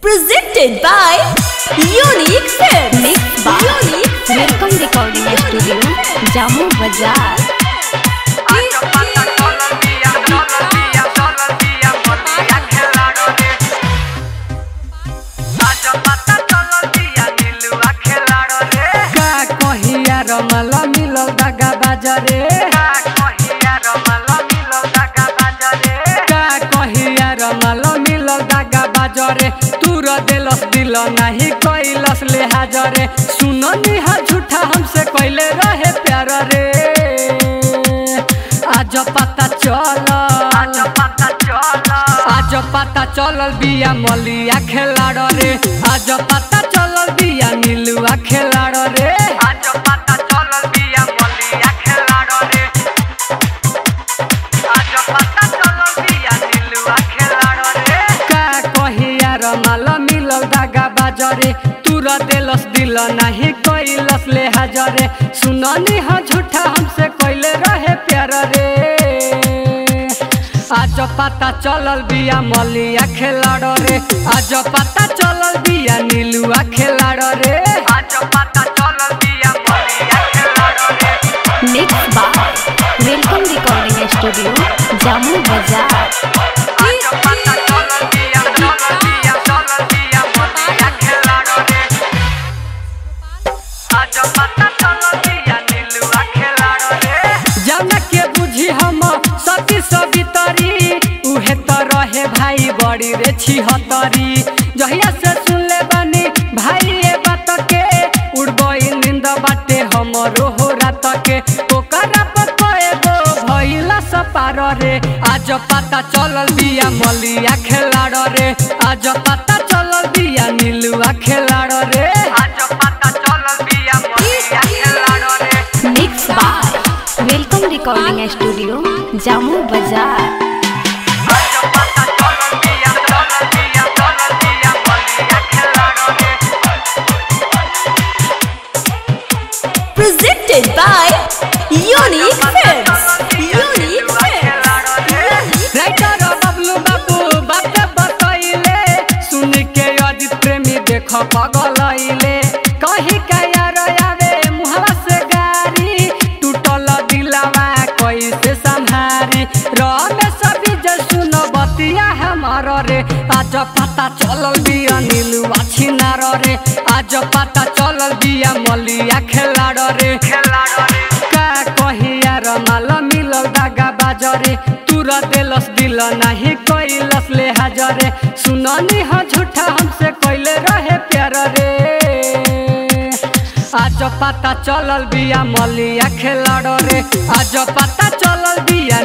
Presented by Unique Films. Welcome recording studio, Jamo Bazaar. रमला मिलो दगा बाजारे का कहिया रमला मिलो दगा बाजारे का कहिया रमला मिलो दगा बाजारे तू र देलस दिल नाही कइलस ले हाजरे सुनो निहा झूठा हमसे कइले रहे प्यार रे आज पता चलल बिया मलिया खेलाड़ रे आज पता चलल बिया निलुवा खेलाड़ रे आज पता तू र देलस दिल नहीं कइलस ले हाजरे सुननी हा झूठा हमसे कइले रहे प्यार रे आज पता चलल बिया मलिया खेलाड़ रे आज पता चलल बिया निलुवा खेलाड़ रे आज पता चलल बिया मलिया खेलाड़ रे नेक्स्ट बार वेलकम रिकॉर्डिंग स्टूडियो जामो बाजार बड़ी रे छिहतरी जहिया से सुन ले बनी भाई ये बात के उड़बई नींद बाटे हमरो हो रात के ओकरा पर पएगो भइला सपार रे आज पता चलल बिया मलिया खेलाड़ रे आज पता चलल बिया निलुवा खेलाड़ रे आज पता चलल बिया मलिया खेलाड़ रे mix by welcome recording studio Jamo बाजार by Unique Films. Unique Films. Writer Bablu बाबू बात बताइले सुन के आदित प्रेमी देख पागल आइले कहीं कया रयावे मुहवा से गारी टूटल दिलवा कैसे संहारी रमे सभी जल सुन बतिया हमार रे आज पता चलल बिया निलुवा छिनार रे आज पता चलल बिया मलिया खेलाड़ रे तू र देलस दिल नहीं कइलस ले हाजरे सुननी हा झूठा हमसे कइले रहे प्यार रे आज पता चलल बिया मलिया खेलाड़ रे आज पता चलल बिया